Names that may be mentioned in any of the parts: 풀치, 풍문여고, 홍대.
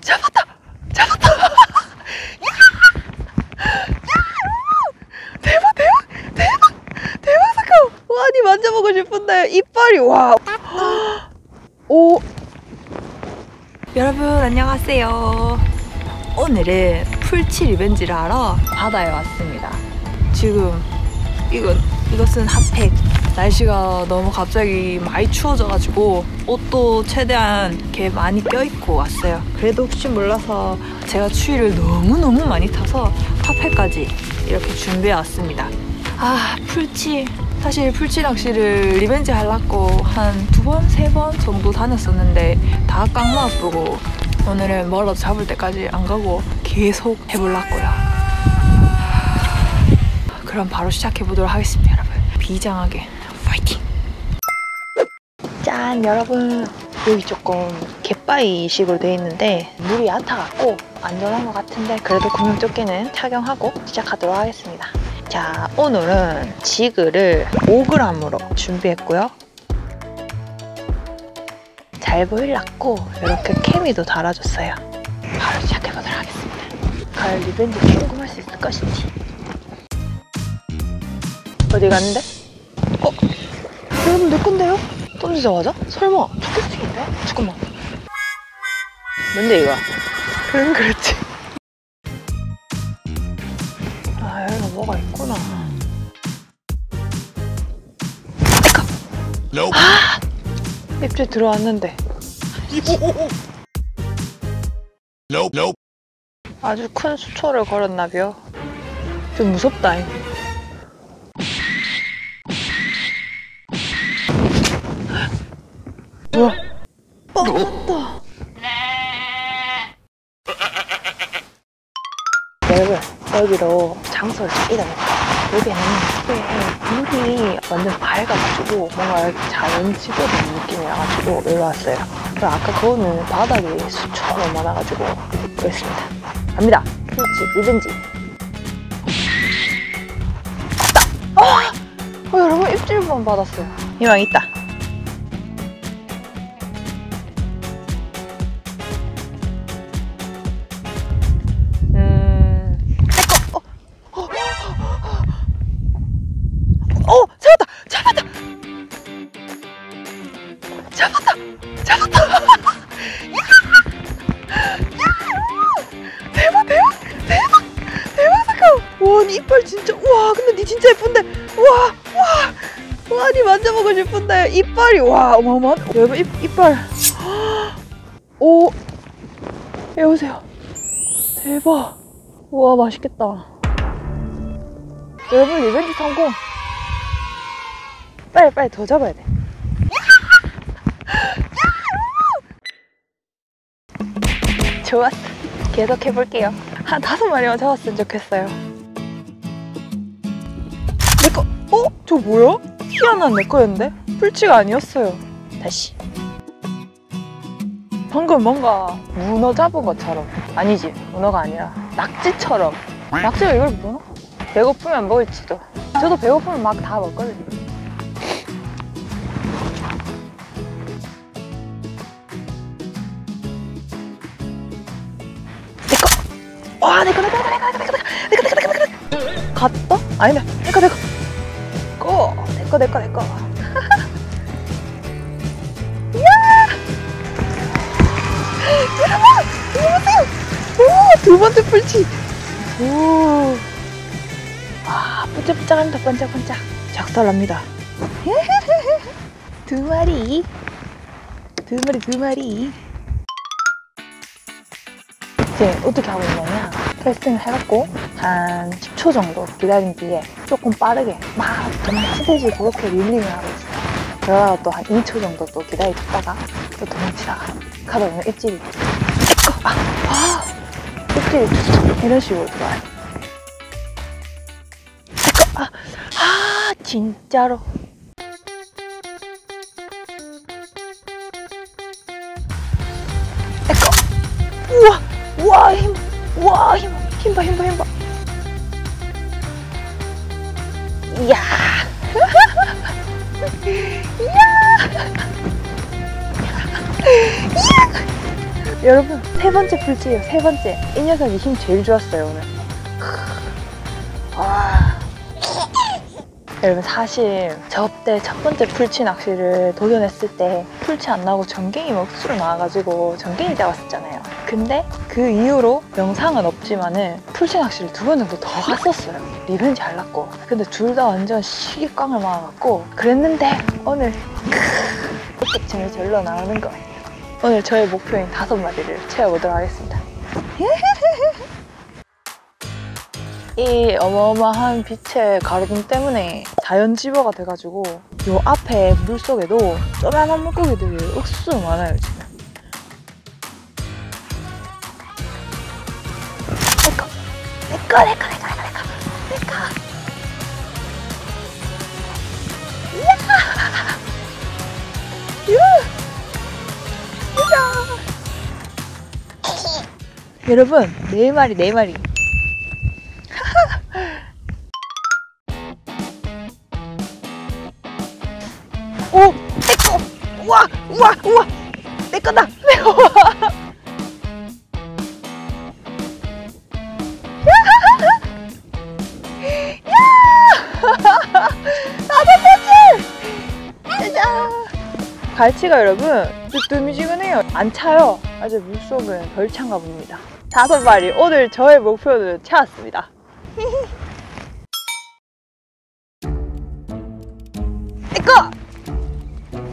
잡았다! 잡았다! 야! 야! 대박! 대박! 대박! 대박! 사카! 와, 아니 만져보고 싶은데 이빨이 와! 오! 여러분 안녕하세요. 오늘은 풀치 리벤지를 하러 바다에 왔습니다. 지금 이것은 핫팩. 날씨가 너무 갑자기 많이 추워져가지고 옷도 최대한 이렇게 많이 껴입고 왔어요. 그래도 혹시 몰라서 제가 추위를 너무너무 많이 타서 핫팩까지 이렇게 준비해 왔습니다. 아, 풀치. 사실 풀치 낚시를 리벤지 하려고 한 2번, 3번 정도 다녔었는데 다 깡마 아프고 오늘은 멀어도 잡을 때까지 안 가고 계속 해보려고요. 그럼 바로 시작해보도록 하겠습니다, 여러분. 비장하게 파이팅! 짠! 여러분! 여기 조금 갯바위식으로 되어 있는데 물이 얕아갖고 안전한 것 같은데 그래도 구명조끼는 착용하고 시작하도록 하겠습니다. 자, 오늘은 지그를 5g으로 준비했고요. 잘 보일라고 이렇게 케미도 달아줬어요. 바로 시작해보도록 하겠습니다. 과연 리벤지 성공할 수 있을 것인지. 어디 갔는데? 어? 여러분 내 건데요? 던지자마자? 설마 초캐스팅인데? 잠깐만, 뭔데 이거? 그럼 그렇지. 아, 여기가 뭐가 있구나. 아이고! 아! 입질 들어왔는데 아주 큰 수초를 걸었나벼. 좀 무섭다잉. 뭐야? 어? 여러분, 여기로 장소를 잘 이동했어요. 여기는 물이 완전 밝아가지고 뭔가 자연지구적인 느낌이라가지고 여기 왔어요. 그리고 아까 그거는 바닥이 수초로 많아가지고 그랬습니다. 갑니다! 풀치 리벤지! 왔다! 어, 여러분 입질만 받았어요. 이왕 있다! 이빨 진짜, 우와, 근데 니 진짜 예쁜데, 우와, 우와, 아니 만져보고 싶은데 이빨이, 와, 어마어마. 여러분 이빨, 오, 여보세요, 대박, 우와, 맛있겠다. 여러분 리벤지 성공. 빨리 더 잡아야 돼. 좋았어, 계속 해볼게요. 한 5마리만 잡았으면 좋겠어요. 어? 저 뭐야? 희한한 내 거였는데? 풀치가 아니었어요. 다시. 방금 뭔가 문어 잡은 것처럼, 아니지, 문어가 아니라 낙지처럼. 낙지가 이걸 먹나? 배고프면 먹을지도. 저도 배고프면 막 다 먹거든요. 내 거! 와, 내 거! 갔다? 아니네, 내 거! 내 거. 오, 2번째 풀치. 오, 아, 뽀짝뽀짝합니다. 반짝반짝. 작살납니다. 2마리. 이제 어떻게 하고 있냐면 캐스팅을 해갖고 한 10초 정도 기다린 뒤에 조금 빠르게 막 도망치듯이 그렇게 릴링을 하고 있어요. 그러다가 또 한 2초 정도 또 기다리다가 또 도망치다가 가다 보면 입질이, 아, 와, 입질이 이런 식으로 들어와요. 아, 진짜로. 우와, 우와, 힘, 우와, 힘, 힘봐. 이야, 이야, 여러분, 세 번째 풀치예요. 세 번째. 이 녀석이 힘 제일 좋았어요 오늘. 와. 여러분, 사실 저때 첫 번째 풀치 낚시를 도전했을 때 풀치 안 나오고 전갱이 억수로 나와가지고 전갱이 잡았었잖아요. 근데 그 이후로 영상은 없지만은 풀치 낚시를 두 번 정도 더 갔었어요. 립은 잘 났고. 근데 둘 다 완전 시기꽝을 막아갖고 그랬는데 오늘 흑백층이 절로 나오는 거예요. 오늘 저의 목표인 5마리를 채워보도록 하겠습니다. 이 어마어마한 빛의 가로등 때문에 자연집어가 돼가지고 요 앞에 물속에도 쪼만한 물고기들이 억수 많아요 지금. 내꺼. 이야! 여러분, 4마리. 오! 내꺼! 우와! 내꺼다! 내꺼! 야! 갈치가 여러분 뜨뜨미지근해요. 안 차요. 아직 물속은 덜 찬가 봅니다. 5마리, 오늘 저의 목표를 채웠습니다. 내꺼!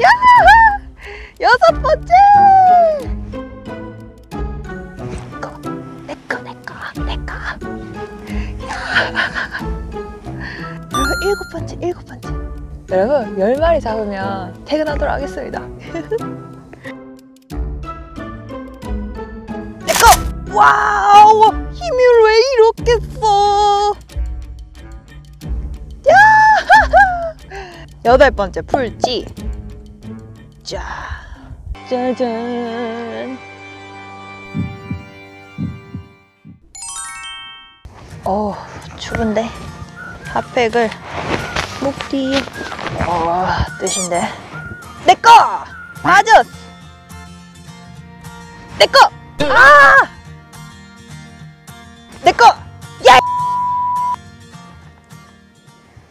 야! 6번째! 내꺼. 야! 7번째. 여러분, 10마리 잡으면 퇴근하도록 하겠습니다. 와우, 힘이 왜 이렇게 써? 야! 8번째 풀치. 짜잔. 어, 추운데 핫팩을 목 뒤에. 와, 뜻인데. 내꺼! 맞았어. 내꺼! 아! 내꺼! 야!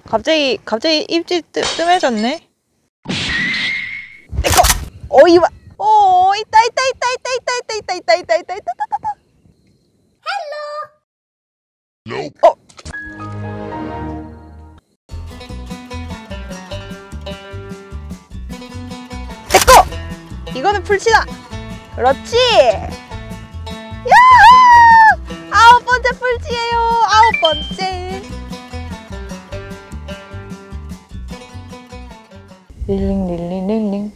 갑자기 입질 뜸해졌네. 내꺼! 어이와! 오, 있다. 헬로. 어. 내꺼! 이거는 풀치다. 그렇지. 풀치예요. 9번째. 릴링.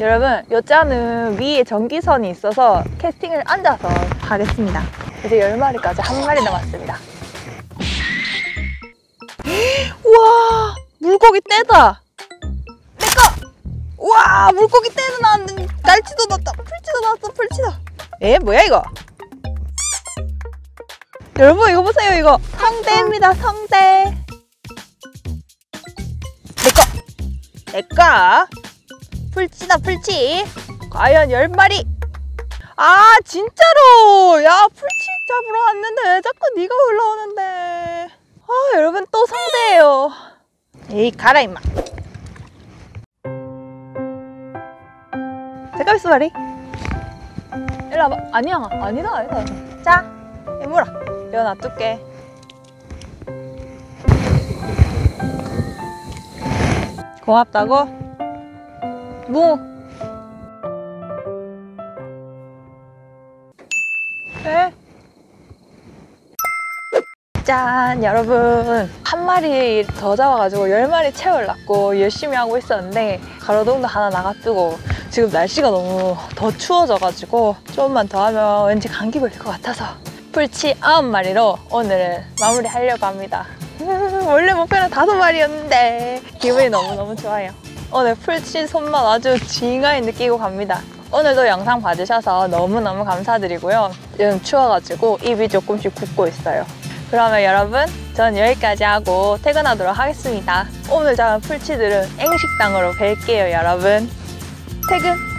여러분, 요 자는 위에 전기선이 있어서 캐스팅을 앉아서 하겠습니다. 이제 10마리까지 1마리 남았습니다. 우와, 물고기 떼다. 내꺼. 우와, 물고기 떼도 나왔는데 날치도 넣었다. 풀치도 나왔어. 풀치다. 에? 뭐야 이거? 여러분, 이거 보세요. 이거 성대입니다. 성대. 내꺼. 풀치다. 풀치. 과연 10마리. 아, 진짜로. 야, 풀치 잡으러 왔는데 자꾸 네가 올라오는데. 아, 여러분, 또 성대예요. 에이, 가라 임마. 잠깐 있어 말이. 이리 와봐. 아니다. 자, 이물아. 이거 놔둘게. 고맙다고? 뭐? 에? 짠, 여러분, 1마리 더 잡아가지고 10마리 채우려고 열심히 하고 있었는데 가로등도 하나 나가뜨고 지금 날씨가 너무 더 추워져가지고 조금만 더 하면 왠지 감기 걸릴 것 같아서 풀치 9마리로 오늘은 마무리하려고 합니다. 원래 목표는 5마리였는데 기분이 너무너무 좋아요. 오늘 풀치 손맛 아주 징하게 느끼고 갑니다. 오늘도 영상 봐주셔서 너무너무 감사드리고요. 요즘 추워가지고 입이 조금씩 굳고 있어요. 그러면 여러분, 전 여기까지 하고 퇴근하도록 하겠습니다. 오늘 잡은 풀치들은 앵식당으로 뵐게요 여러분. 퇴근!